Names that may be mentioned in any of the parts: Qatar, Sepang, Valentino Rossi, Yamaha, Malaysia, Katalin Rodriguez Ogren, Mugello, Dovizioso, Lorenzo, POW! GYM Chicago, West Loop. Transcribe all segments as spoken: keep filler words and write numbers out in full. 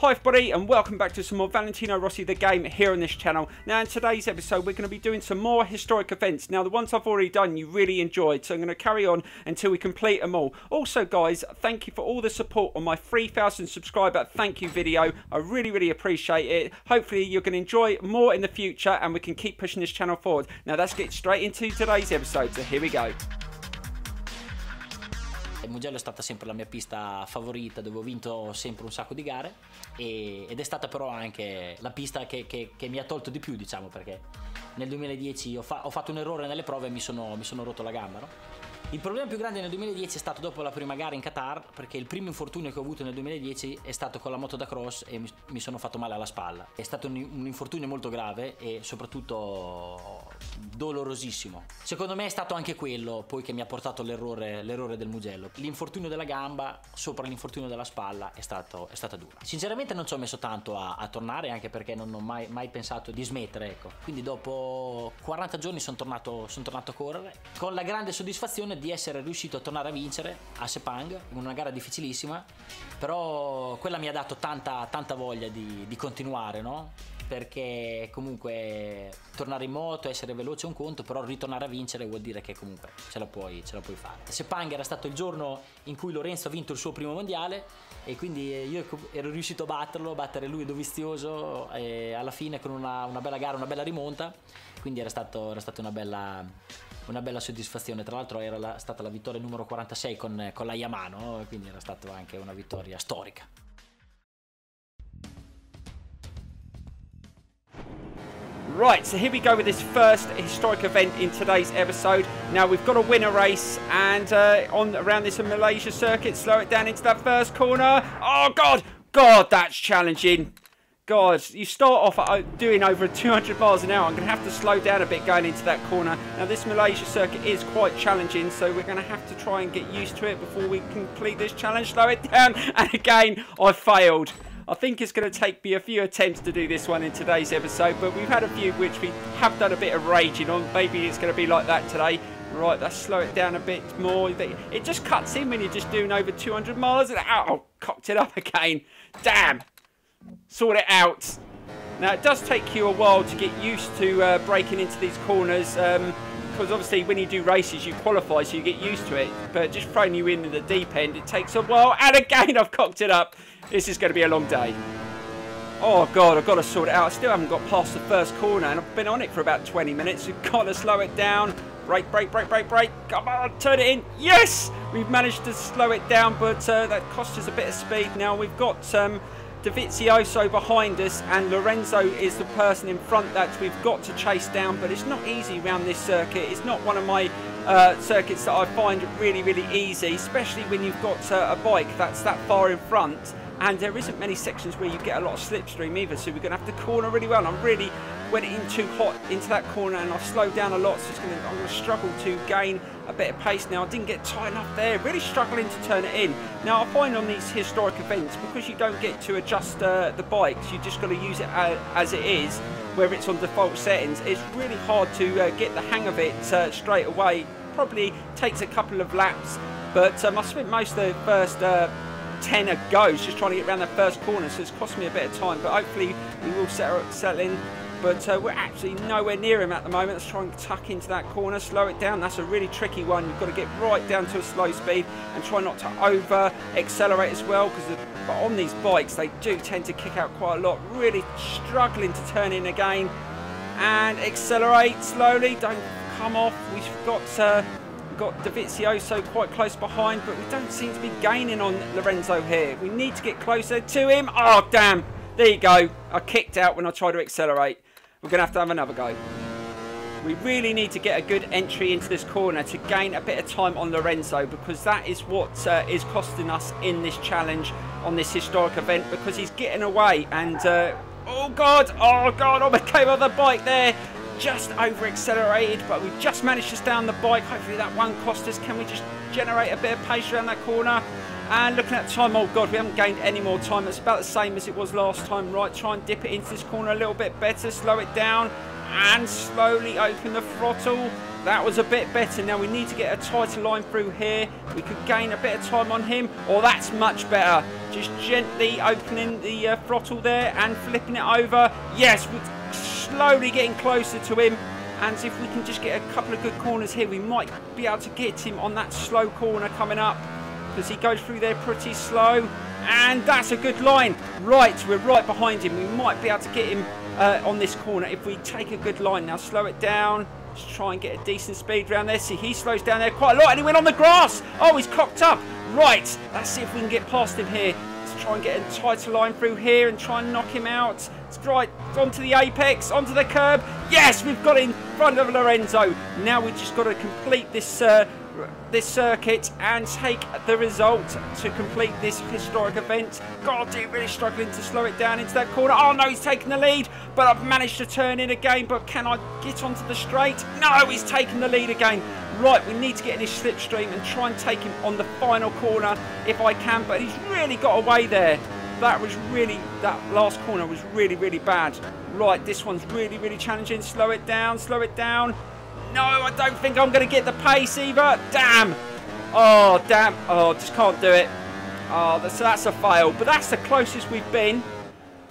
Hi everybody and welcome back to some more Valentino Rossi the Game here on this channel. Now in today's episode we're going to be doing some more historic events. Now the ones I've already done you really enjoyed, so I'm going to carry on until we complete them all. Also guys, thank you for all the support on my three thousand subscriber thank you video. I really really appreciate it. Hopefully you're going to enjoy more in the future and we can keep pushing this channel forward. Now let's get straight into today's episode, so here we go. Mugello è stata sempre la mia pista favorita, dove ho vinto sempre un sacco di gare e, ed è stata però anche la pista che, che, che mi ha tolto di più, diciamo, perché nel duemiladieci ho, fa, ho fatto un errore nelle prove e mi sono, mi sono rotto la gamba, no? Il problema più grande nel duemiladieci è stato dopo la prima gara in Qatar, perché il primo infortunio che ho avuto nel duemiladieci è stato con la moto da cross e mi, mi sono fatto male alla spalla. È stato un, un infortunio molto grave e soprattutto dolorosissimo. Secondo me è stato anche quello poi che mi ha portato l'errore l'errore del Mugello. L'infortunio della gamba sopra l'infortunio della spalla è stato è stata dura. Sinceramente non ci ho messo tanto a, a tornare, anche perché non ho mai, mai pensato di smettere, ecco. Quindi dopo quaranta giorni sono tornato, son tornato a correre con la grande soddisfazione di essere riuscito a tornare a vincere a Sepang, in una gara difficilissima, però quella mi ha dato tanta, tanta voglia di, di continuare, no? Perché comunque tornare in moto, essere veloce è un conto, però ritornare a vincere vuol dire che comunque ce la puoi, ce la puoi fare. Sepang era stato il giorno in cui Lorenzo ha vinto il suo primo mondiale e quindi io ero riuscito a batterlo, a battere lui e Dovizioso e alla fine con una, una bella gara, una bella rimonta, quindi era, stato, era stata una bella... una bella soddisfazione. Tra l'altro era la, stata la vittoria numero quarantasei con, con la Yamaha, no? Quindi era stata anche una vittoria storica. Right, so here we go with this first historic event in today's episode. Now we've got to win a race, and uh, on around this Malaysia circuit, slow it down into that first corner. Oh God, God, that's challenging. Guys, you start off doing over two hundred miles an hour. I'm going to have to slow down a bit going into that corner. Now, this Malaysia circuit is quite challenging, so we're going to have to try and get used to it before we complete this challenge. Slow it down, and again, I failed. I think it's going to take me a few attempts to do this one in today's episode, but we've had a few which we have done a bit of raging on. Maybe it's going to be like that today. Right, let's slow it down a bit more. It just cuts in when you're just doing over two hundred miles an hour. Oh, cocked it up again. Damn. Sort it out. Now it does take you a while to get used to uh, breaking into these corners, um, because obviously when you do races you qualify, so you get used to it, but just throwing you into the deep end it takes a while. And again I've cocked it up. This is going to be a long day. Oh God, I've got to sort it out. I still haven't got past the first corner and I've been on it for about twenty minutes. We've got to slow it down. Brake, brake, brake, brake, brake. Come on, turn it in. Yes, we've managed to slow it down, but uh, that cost us a bit of speed. Now we've got um, Dovizioso behind us and Lorenzo is the person in front that we've got to chase down, but it's not easy around this circuit. It's not one of my uh, circuits that I find really really easy, especially when you've got uh, a bike that's that far in front, and there isn't many sections where you get a lot of slipstream either, so we're going to have to corner really well. And I really went in too hot into that corner and I've slowed down a lot, so it's gonna, I'm going to struggle to gain a bit of pace now. I didn't get tight enough there, really struggling to turn it in. Now I find on these historic events, because you don't get to adjust uh, the bikes, you just got to use it as it is, whether it's on default settings, it's really hard to uh, get the hang of it uh, straight away. Probably takes a couple of laps, but um, I spent most of the first uh, ten a go just trying to get around that first corner, so it's cost me a bit of time, but hopefully we will settle in. But uh, we're absolutely nowhere near him at the moment. Let's try and tuck into that corner, slow it down. That's a really tricky one. You've got to get right down to a slow speed and try not to over accelerate as well, because on these bikes they do tend to kick out quite a lot. Really struggling to turn in again and accelerate slowly. Don't come off. We've got uh, got Dovizioso quite close behind, but we don't seem to be gaining on Lorenzo here. We need to get closer to him. Oh damn, there you go. I kicked out when I tried to accelerate. We're going to have to have another go. We really need to get a good entry into this corner to gain a bit of time on Lorenzo, because that is what uh, is costing us in this challenge on this historic event, because he's getting away and uh, oh God, oh God, I became on the bike there. Just over accelerated, but we just managed to stay on the bike. Hopefully that one cost us. Can we just generate a bit of pace around that corner? And looking at time, oh God, we haven't gained any more time. It's about the same as it was last time. Right, try and dip it into this corner a little bit better, slow it down and slowly open the throttle. That was a bit better. Now we need to get a tighter line through here. We could gain a bit of time on him. Oh, that's much better. Just gently opening the uh, throttle there and flipping it over. Yes, we're slowly getting closer to him. And if we can just get a couple of good corners here, we might be able to get him on that slow corner coming up, because he goes through there pretty slow. And that's a good line. Right, we're right behind him. We might be able to get him uh, on this corner if we take a good line. Now slow it down. Let's try and get a decent speed around there. See, he slows down there quite a lot, and he went on the grass. Oh, he's cocked up. Right, let's see if we can get past him here. Let's try and get a tighter line through here and try and knock him out. It's right onto the apex, onto the curb. Yes, we've got in front of Lorenzo. Now we've just got to complete this uh, this circuit and take the result to complete this historic event. God, dude, really struggling to slow it down into that corner. Oh no, he's taking the lead, but I've managed to turn in again. But can I get onto the straight? No, he's taking the lead again. Right, we need to get in his slipstream and try and take him on the final corner if I can, but he's really got away there. That was really, that last corner was really, really bad. Right, this one's really, really challenging. Slow it down, slow it down. No, I don't think I'm going to get the pace either. Damn. Oh, damn. Oh, just can't do it. Oh, that's, that's a fail. But that's the closest we've been.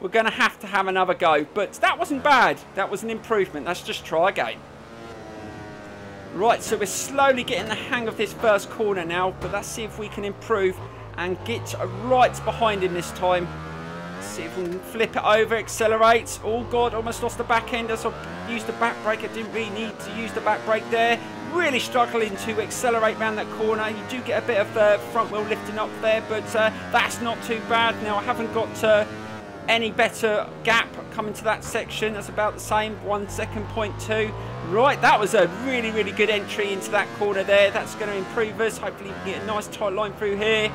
We're going to have to have another go. But that wasn't bad. That was an improvement. Let's just try again. Right, so we're slowly getting the hang of this first corner now. But let's see if we can improve and get right behind him this time. Let's see if we can flip it over, accelerate. Oh God, almost lost the back end as I used the back brake. I didn't really need to use the back brake there. Really struggling to accelerate round that corner. You do get a bit of uh, front wheel lifting up there, but uh, that's not too bad. Now I haven't got uh, any better gap coming to that section. That's about the same, one second point two. Right, that was a really, really good entry into that corner there. That's going to improve us. Hopefully we can get a nice tight line through here.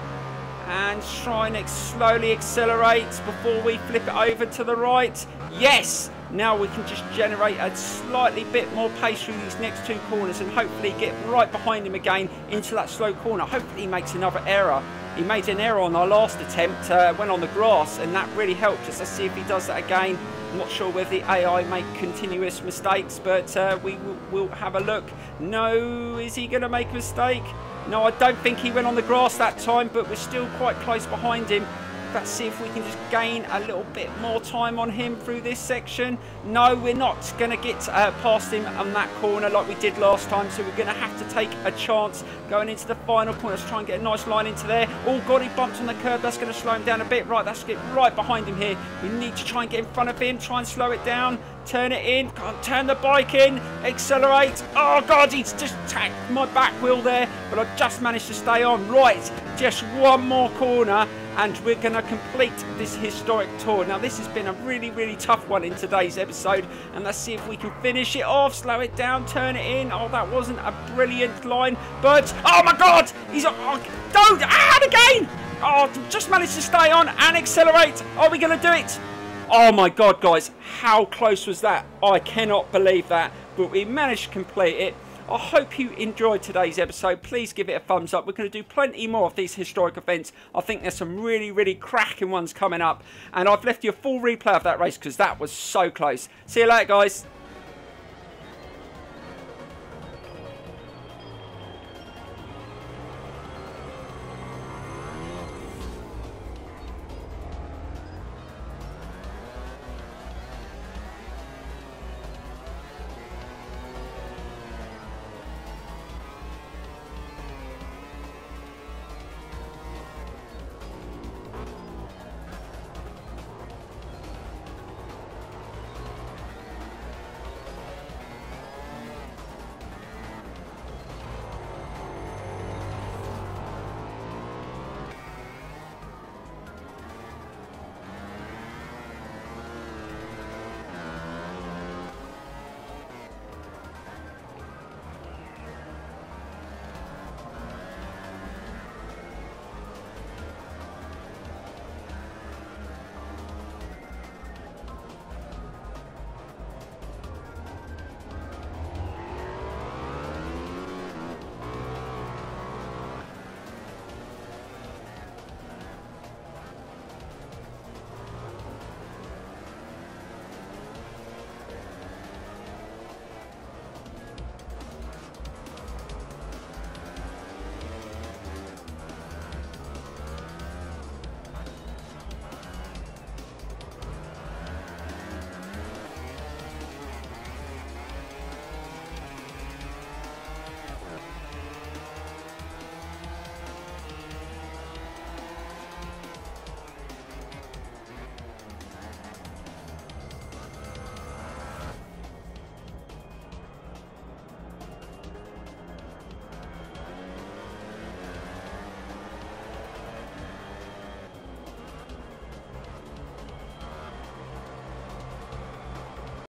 And try and slowly accelerate before we flip it over to the right. Yes! Now we can just generate a slightly bit more pace through these next two corners and hopefully get right behind him again into that slow corner. Hopefully he makes another error. He made an error on our last attempt, uh, went on the grass, and that really helped us. Let's see if he does that again. I'm not sure whether the A I make continuous mistakes, but uh, we will we'll have a look. No, is he going to make a mistake? No, I don't think he went on the grass that time, but we're still quite close behind him. Let's see if we can just gain a little bit more time on him through this section. No, we're not going to get uh, past him on that corner like we did last time, so we're going to have to take a chance going into the final corner. Let's try and get a nice line into there. Oh God, he bumped on the curb. That's going to slow him down a bit. Right, that's get right behind him here. We need to try and get in front of him, try and slow it down. Turn it in, can't turn the bike in, accelerate. Oh God, he's just tacked my back wheel there, but I just managed to stay on. Right, just one more corner and we're going to complete this historic tour. Now this has been a really, really tough one in today's episode, and let's see if we can finish it off. Slow it down, turn it in. Oh, that wasn't a brilliant line, but oh my God, he's oh, don't and again. Oh, just managed to stay on and accelerate. Are we going to do it? Oh my God, guys, how close was that? I cannot believe that, but we managed to complete it. I hope you enjoyed today's episode. Please give it a thumbs up. We're going to do plenty more of these historic events. I think there's some really, really cracking ones coming up. And I've left you a full replay of that race because that was so close. See you later, guys.